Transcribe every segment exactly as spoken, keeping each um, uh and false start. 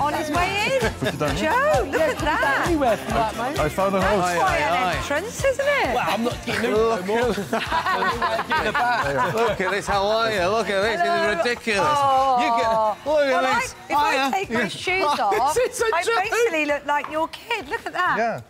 On his way in. Joe, look yeah, at that. Anywhere for that, mate. I found a house. That's quite an entrance, isn't it? Well, I'm not getting look no more. Back. Look at this. How are you? Look at this. Hello. This is ridiculous. Oh. You get, look at well, this. I, if Hiya. I take my shoes off, I joke. basically look like your kid. Look at that. Yeah.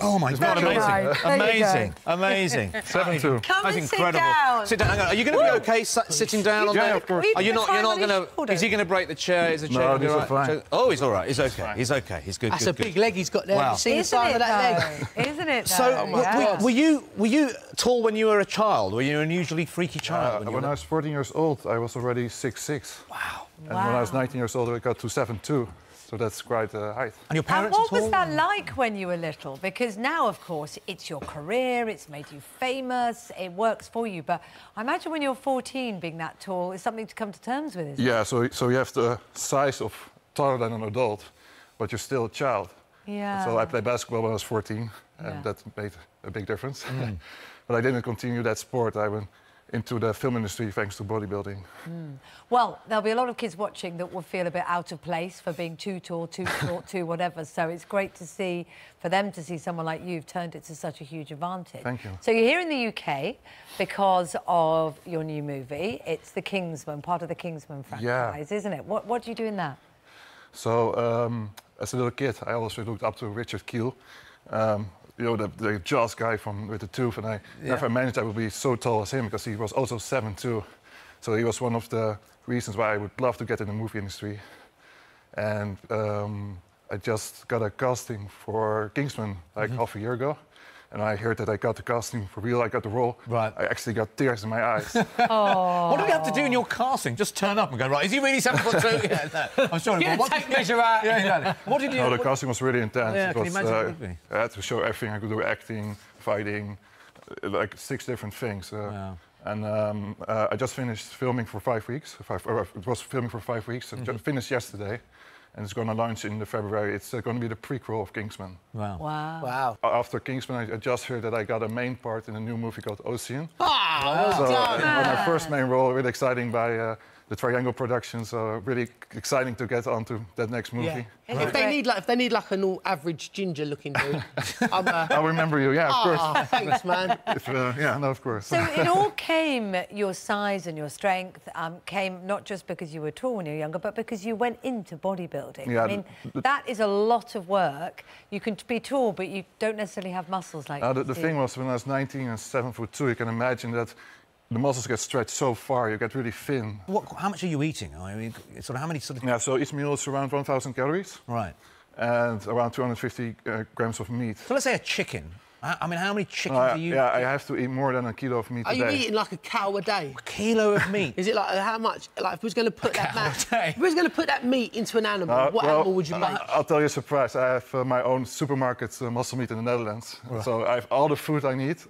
Oh my God! Amazing, amazing, amazing. seven two. Come and sit down. Sit down. Are you going to be okay sitting down on that? Are you not? You're not going to. Is he going to break the chair? Is the chair going to? Oh, he's all right. He's okay. He's okay. He's good. That's a big leg he's got there. Wow. Isn't it? Isn't it? So, were you were you tall when you were a child? Were you an unusually freaky child? When I was fourteen years old, I was already six six. Wow. And when I was nineteen years old, I got to seven two. So that's quite a height. And your parents And what was that like when you were little? Because now, of course, it's your career, it's made you famous, it works for you. But I imagine when you're fourteen, being that tall is something to come to terms with, isn't it? Yeah, so, so you have the size of taller than an adult, but you're still a child. Yeah. So I played basketball when I was fourteen, and yeah. that made a big difference. Mm. But I didn't continue that sport. I went into the film industry thanks to bodybuilding. Mm. Well, there'll be a lot of kids watching that will feel a bit out of place for being too tall, too short, too whatever. So it's great to see, for them to see someone like you who've turned it to such a huge advantage. Thank you. So you're here in the U K because of your new movie. It's The Kingsman, part of the Kingsman franchise, yeah. isn't it? What, what do you do in that? So, um, as a little kid, I always looked up to Richard Kiel. Um, You know, the, the Jaws guy from with the tooth, and I yeah. never managed I would be so tall as him because he was also seven two. So he was one of the reasons why I would love to get in the movie industry. And um, I just got a casting for Kingsman like mm-hmm. half a year ago. And I heard that I got the casting for real, I got the role. Right. I actually got tears in my eyes. What do you have to do in your casting? Just turn up and go, right, is he really seven foot two? Yeah, no. I'm sure. Yeah, what take did... measure out. Yeah, exactly. What did you No, the what... casting was really intense. Yeah, it was, can you imagine uh, it would be? I had to show everything. I could do acting, fighting, like six different things. Uh, wow. And um, uh, I just finished filming for five weeks. Five, or it was filming for five weeks. Mm-hmm. I just finished yesterday. And it's going to launch in the February. It's uh, going to be the prequel of Kingsman. Wow. Wow. wow. After Kingsman, I, I just heard that I got a main part in a new movie called Ocean. Ah, wow. So, wow. Uh, my first main role, really exciting by uh, the Triangle Productions. Uh, really exciting to get onto that next movie. Yeah. Right. If, they need, like, if they need, like, an all-average ginger-looking dude, I'm... Uh... I'll remember you, yeah, of course. Oh, thanks, man. If, uh, yeah, no, of course. So it all came, your size and your strength, um, came not just because you were tall when you were younger, but because you went into bodybuilding. Yeah, I mean, that is a lot of work. You can be tall, but you don't necessarily have muscles like that. Uh, the the thing was, when I was nineteen and seven foot two, you can imagine that the muscles get stretched so far, you get really thin. What, how much are you eating? I mean, sort of how many sort of... Yeah, so each meal is around one thousand calories. Right. And around two hundred fifty uh, grams of meat. So let's say a chicken. I, I mean, how many chickens uh, are you... Yeah, I have to eat more than a kilo of meat a day. Are you eating like a cow a day? A kilo of meat? Is it like, how much... Like, if we was going to put that... Man, if we was going to put that meat into an animal, uh, what well, animal would you make? Uh, I'll tell you a surprise. I have uh, my own supermarket uh, muscle meat in the Netherlands. Right. So I have all the food I need. so,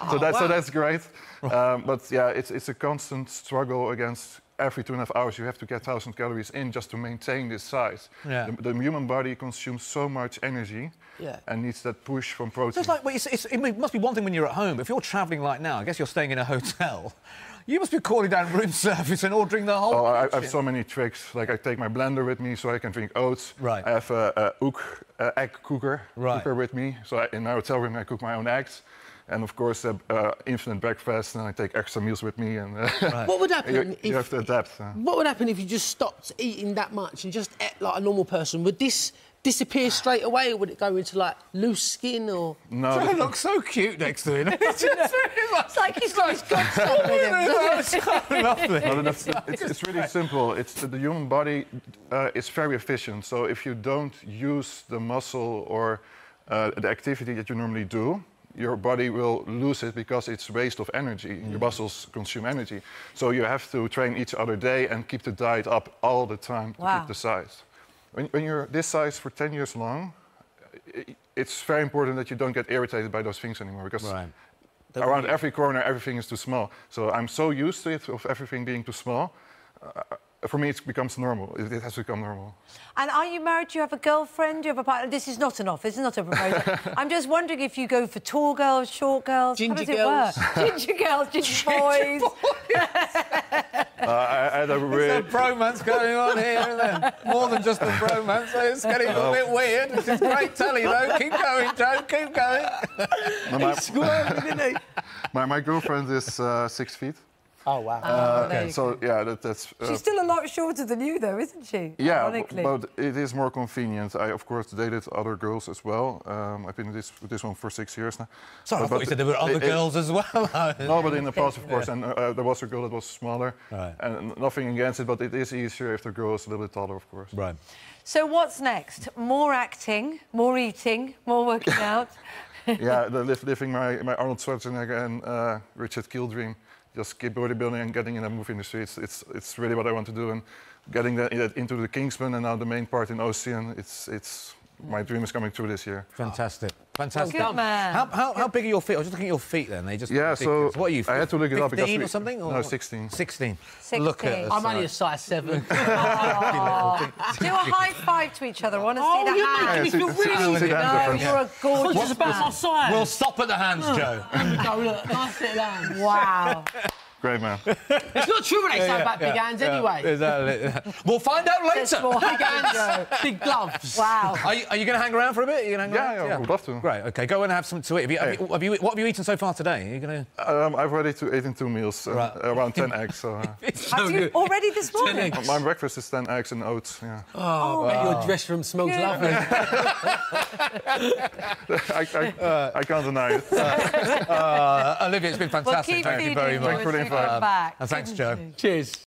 oh, that's, wow. so that's great. Um, but yeah, it's, it's a constant struggle against every two and a half hours you have to get one thousand calories in just to maintain this size. Yeah. The, the human body consumes so much energy yeah. and needs that push from protein. So it's like, well, it's, it's, it must be one thing when you're at home. If you're travelling like now, I guess you're staying in a hotel, you must be calling down room service and ordering the whole... Oh, I, I have so many tricks. Like, I take my blender with me so I can drink oats. Right. I have a, a ook, a egg cooker, right. cooker with me. So I, in my hotel room, I cook my own eggs. And of course, uh, uh, infinite breakfast, and I take extra meals with me. And uh, right. what would happen? You, you have to adapt. Uh. What would happen if you just stopped eating that much and just ate like a normal person? Would this disappear straight away, or would it go into like loose skin or? No. So I look so cute next to him. It's, just really like, it's like he's got his guts up with him. It's really simple. It's the, the human body uh, is very efficient. So if you don't use the muscle or uh, the activity that you normally do, your body will lose it because it's waste of energy. Mm. Your muscles consume energy. So you have to train each other day and keep the diet up all the time to wow. keep the size. When, when you're this size for ten years long, it's very important that you don't get irritated by those things anymore because right. around mean... every corner, everything is too small. So I'm so used to it, of everything being too small. Uh, For me, it becomes normal. It has become normal. And are you married? Do you have a girlfriend? Do you have a partner? This is not an offer. This is not a proposal. I'm just wondering if you go for tall girls, short girls, ginger How does girls, it work? ginger girls, ginger, ginger boys. boys. Uh, I, I There's a bromance going on here and there. More than just a bromance. It's getting a bit weird. It's great telly, though. Keep going, Joe. Keep going. No, my, He's squirming, isn't he? my, my girlfriend is uh, six feet. Oh, wow. Uh, okay, so, yeah, that, that's... Uh, She's still a lot shorter than you, though, isn't she? Yeah, ironically. But it is more convenient. I, of course, dated other girls as well. Um, I've been with this, this one for six years now. Sorry, but, I thought but you said there were other it, girls it, as well. No, but in the past, of course, yeah. and uh, there was a girl that was smaller. Right. And nothing against it, but it is easier if the girl is a little bit taller, of course. Right. So what's next? More acting, more eating, more working out? Yeah, the, living my, my Arnold Schwarzenegger and uh, Richard Kiel dream. Just keep bodybuilding and getting in the movie industry. It's, it's, it's really what I want to do. And getting that into the Kingsman and now the main part in Ocean, it's, it's, my dream is coming true this year. Fantastic. Fantastic. Good man. How, how, how big are your feet? I was just looking at your feet then. They just yeah, so what are you, I had to look it up because... fifteen or something? Or? No, sixteen. sixteen. sixteen. Look at us. I'm only a size seven. Oh. Do a high five to each other. I want to oh, see the hands. Oh, you're making yeah, me feel really... No, you're a gorgeous What's about my size? We'll stop at the hands, Joe. Here we go, look. Nice little hands. Wow. Great man. It's not true when they say about big hands anyway. Exactly. We'll find out later. Big hands, big gloves. Wow. Are you, are you going to hang around for a bit? Are you going to hang around? Yeah, I would love to. Great. Okay, go and have something to eat. Have you, have hey. you, have you, what have you eaten so far today? Are you going to? Um, I've already eaten two meals, um, right. around ten eggs. So, uh... so have you already this morning? My breakfast is ten eggs and oats. Yeah. Oh, oh wow. Your dress room smells Good. lovely. I, I, uh, I can't deny it. Uh, uh, Olivia, it's been fantastic. Well, thank you very much. Thank you. Back. And thanks, Joe. Cheers.